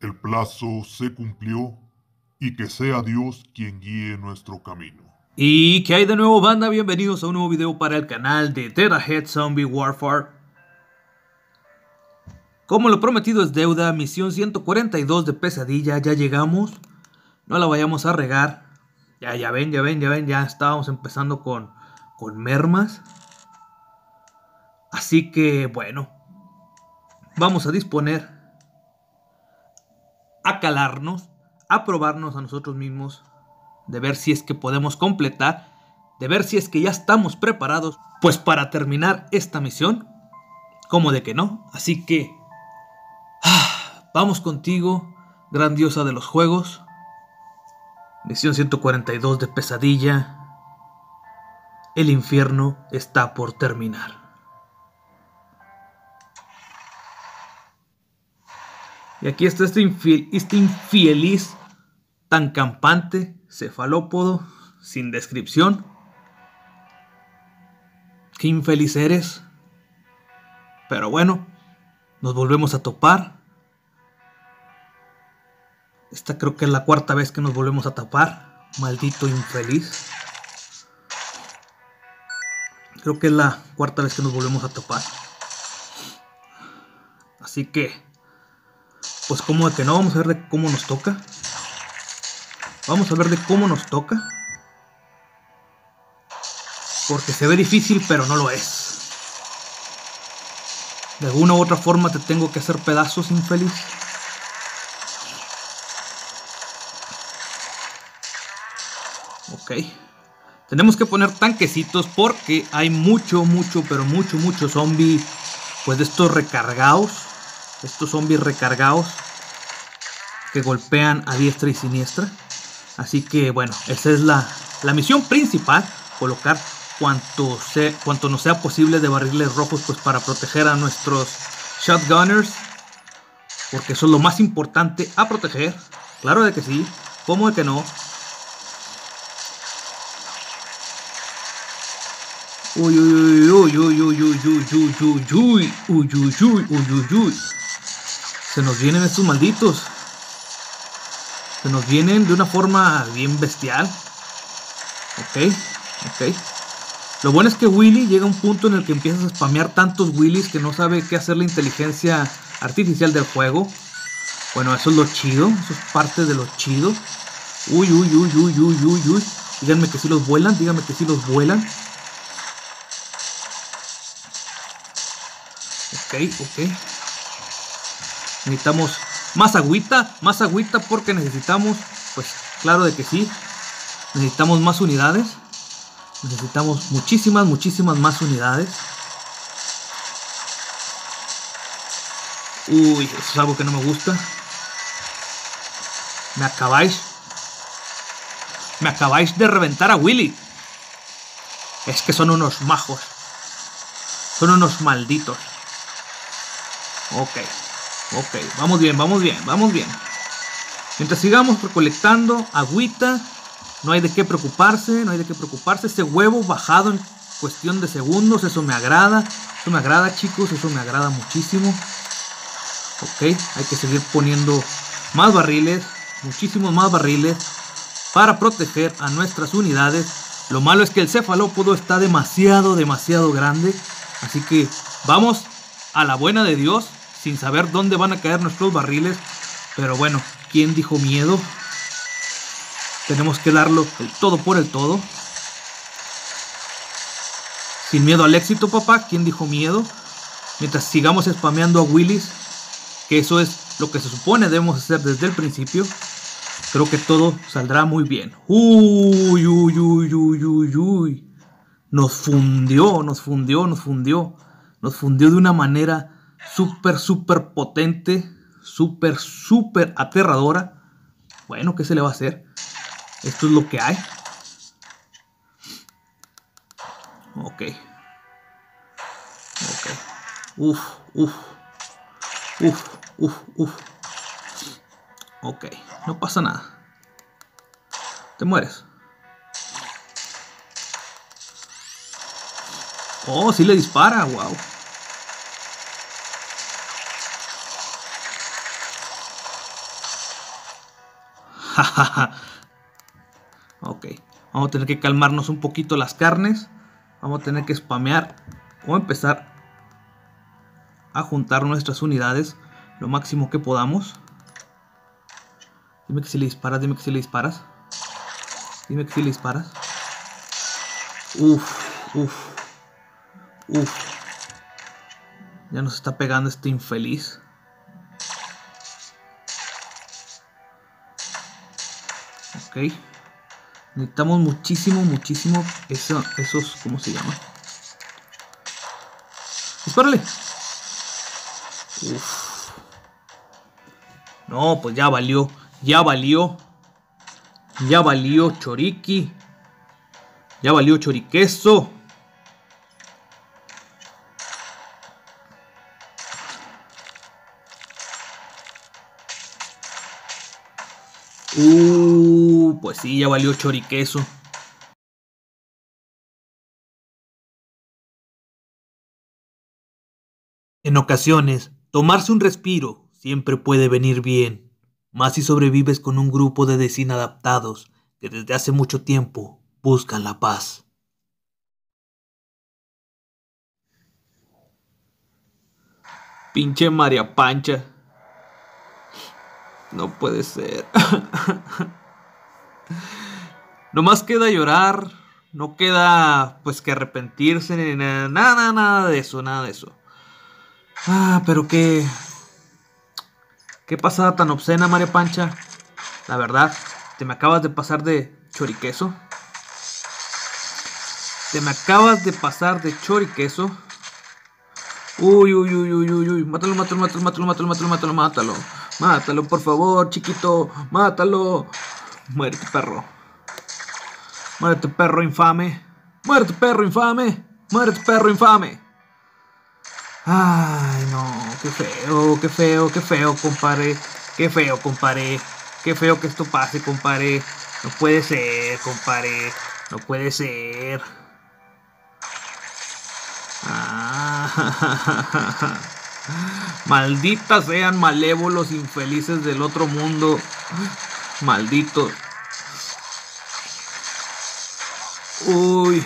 El plazo se cumplió y que sea Dios quien guíe nuestro camino. ¿Y qué hay de nuevo, banda? Bienvenidos a un nuevo video para el canal de Dead Ahead Zombie Warfare. Como lo prometido es deuda, misión 142 de pesadilla, ya llegamos. No la vayamos a regar. Ya ven, ya estábamos empezando con mermas. Así que bueno, vamos a disponer a calarnos, a probarnos a nosotros mismos, de ver si es que podemos completar, de ver si es que ya estamos preparados, pues para terminar esta misión, como de que no. Así que vamos contigo, grandiosa de los juegos, misión 142 de pesadilla, el infierno está por terminar. Y aquí está este infeliz tan campante, cefalópodo, sin descripción. Qué infeliz eres. Pero bueno, nos volvemos a topar. Esta creo que es la cuarta vez que nos volvemos a tapar. Maldito infeliz. Creo que es la cuarta vez que nos volvemos a topar. Así que pues como de que no, vamos a ver de cómo nos toca. Vamos a ver de cómo nos toca. Porque se ve difícil, pero no lo es. De alguna u otra forma te tengo que hacer pedazos, infeliz. Ok. Tenemos que poner tanquecitos porque hay mucho zombie. Pues de estos recargados. Estos zombies recargados que golpean a diestra y siniestra. Así que bueno, esa es la misión principal. Colocar cuanto nos sea posible de barriles rojos, pues para proteger a nuestros shotgunners, porque eso es lo más importante a proteger. Claro de que sí, como de que no. Uy. Se nos vienen estos malditos. Se nos vienen de una forma bien bestial. Ok. Lo bueno es que Willy llega a un punto en el que empiezas a spamear tantos Willys que no sabe qué hacer la inteligencia artificial del juego. Bueno, eso es lo chido. Eso es parte de lo chido. Uy. Díganme que sí los vuelan. Ok. Necesitamos más agüita porque necesitamos, pues claro de que sí, necesitamos más unidades, necesitamos muchísimas más unidades. Uy, eso es algo que no me gusta. Me acabáis de reventar a Willy. Es que son unos majos, son unos malditos. Ok, vamos bien. Mientras sigamos recolectando agüita, no hay de qué preocuparse. Ese huevo bajado en cuestión de segundos, eso me agrada, chicos, eso me agrada muchísimo. Ok, hay que seguir poniendo más barriles, muchísimos más barriles, para proteger a nuestras unidades. Lo malo es que el cefalópodo está demasiado grande, así que vamos a la buena de Dios, sin saber dónde van a caer nuestros barriles. Pero bueno, ¿quién dijo miedo? Tenemos que darlo el todo por el todo. Sin miedo al éxito, papá. ¿Quién dijo miedo? Mientras sigamos spameando a Willys, que eso es lo que se supone debemos hacer desde el principio, creo que todo saldrá muy bien. Uy. Nos fundió. Nos fundió de una manera súper potente, súper aterradora. Bueno, ¿qué se le va a hacer? Esto es lo que hay. Ok. Uf. Ok, no pasa nada. Te mueres. Oh, sí le dispara, wow. Ok, vamos a tener que calmarnos un poquito las carnes. Vamos a tener que spamear o empezar a juntar nuestras unidades lo máximo que podamos. Dime que si le disparas, dime que si le disparas. Dime que si le disparas. Uff. Ya nos está pegando este infeliz. Ok. Necesitamos muchísimo esos... ¿Cómo se llama? ¡Dispárale! Uff. No, pues ya valió. Ya valió. Ya valió, choriqui. Ya valió, choriqueso. Pues sí, ya valió choriqueso. En ocasiones, tomarse un respiro siempre puede venir bien, más si sobrevives con un grupo de desinadaptados que desde hace mucho tiempo buscan la paz. Pinche María Pancha. No puede ser. Nomás queda llorar, no queda pues que arrepentirse ni nada de eso, Ah, pero qué pasada tan obscena, María Pancha. La verdad, te me acabas de pasar de choriqueso. Te me acabas de pasar de choriqueso. Uy, mátalo. Mátalo, por favor, chiquito, mátalo. Muérete, perro. Muérete, perro infame. Muérete, perro infame. Muérete, perro infame. Ay, no. Qué feo, compadre. Qué feo que esto pase, compadre. No puede ser, compadre. No puede ser. Ah, malditas sean, malévolos infelices del otro mundo. Maldito. Uy.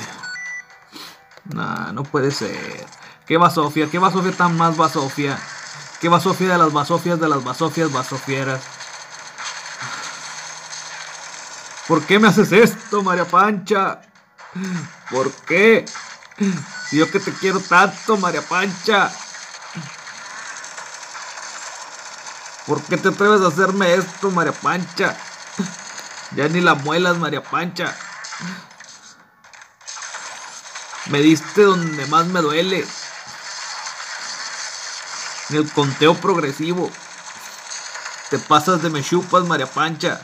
Nah, no puede ser. ¿Qué basofia? ¿Qué basofia tan más basofia? ¿Qué basofia de las basofias, basofieras? ¿Por qué me haces esto, María Pancha? ¿Por qué? Si yo que te quiero tanto, María Pancha. ¿Por qué te atreves a hacerme esto, María Pancha? Ya ni la muelas, María Pancha. Me diste donde más me duele. En el conteo progresivo. Te pasas de me chupas, María Pancha.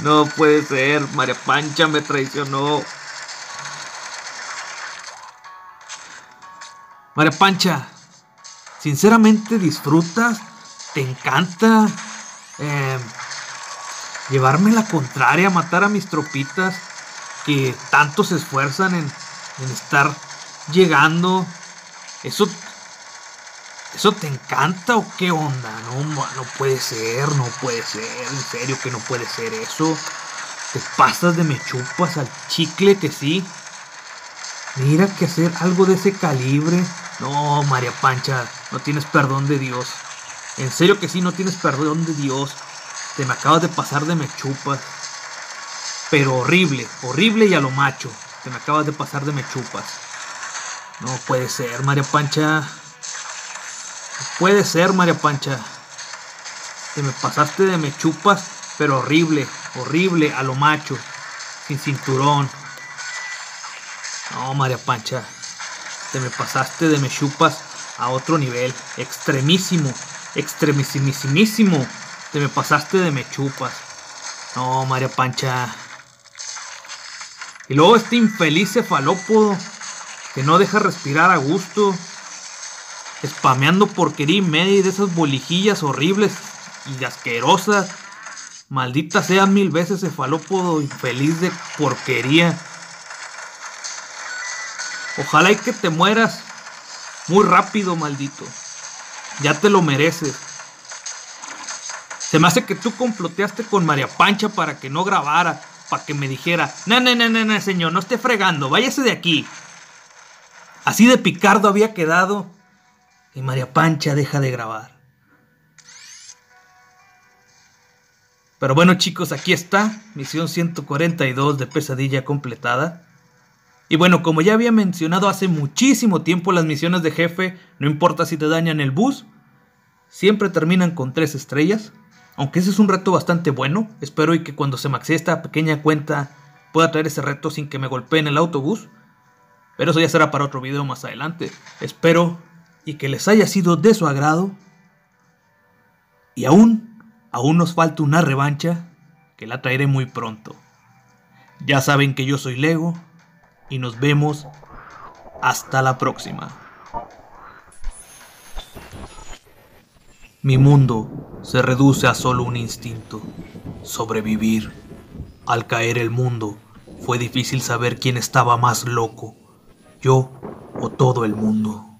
No puede ser, María Pancha me traicionó. María Pancha, sinceramente disfrutas, te encanta llevarme la contraria, matar a mis tropitas que tanto se esfuerzan en estar llegando. ¿Eso te encanta o qué onda? No puede ser, en serio que no puede ser eso. Te pasas de me chupas al chicle que sí. Mira que hacer algo de ese calibre. No, María Pancha, no tienes perdón de Dios. En serio que sí, no tienes perdón de Dios. Te me acabas de pasar de me chupas. Pero horrible, y a lo macho. Te me acabas de pasar de me chupas. No puede ser, María Pancha. Te me pasaste de me chupas, pero horrible, a lo macho. Sin cinturón. No, María Pancha, te me pasaste de me chupas a otro nivel, extremísimo, te me pasaste de me chupas. No, María Pancha. Y luego este infeliz cefalópodo que no deja respirar a gusto, spameando porquería y media de esas bolijillas horribles y asquerosas. Maldita sea mil veces, cefalópodo infeliz de porquería. Ojalá y que te mueras Muy rápido, maldito. Ya te lo mereces. Se me hace que tú comploteaste con María Pancha para que no grabara, para que me dijera, no, señor, no esté fregando, váyase de aquí. Así de picardo había quedado. Y María Pancha deja de grabar. Pero bueno, chicos, aquí está, misión 142 de pesadilla completada. Y bueno, como ya había mencionado hace muchísimo tiempo, las misiones de jefe, no importa si te dañan el bus, siempre terminan con 3 estrellas. Aunque ese es un reto bastante bueno. Espero y que cuando se maxee esta pequeña cuenta pueda traer ese reto sin que me golpeen el autobús. Pero eso ya será para otro video más adelante. Espero y que les haya sido de su agrado. Y aún nos falta una revancha que la traeré muy pronto. Ya saben que yo soy Lego y nos vemos hasta la próxima. Mi mundo se reduce a solo un instinto, sobrevivir. Al caer el mundo, fue difícil saber quién estaba más loco, yo o todo el mundo.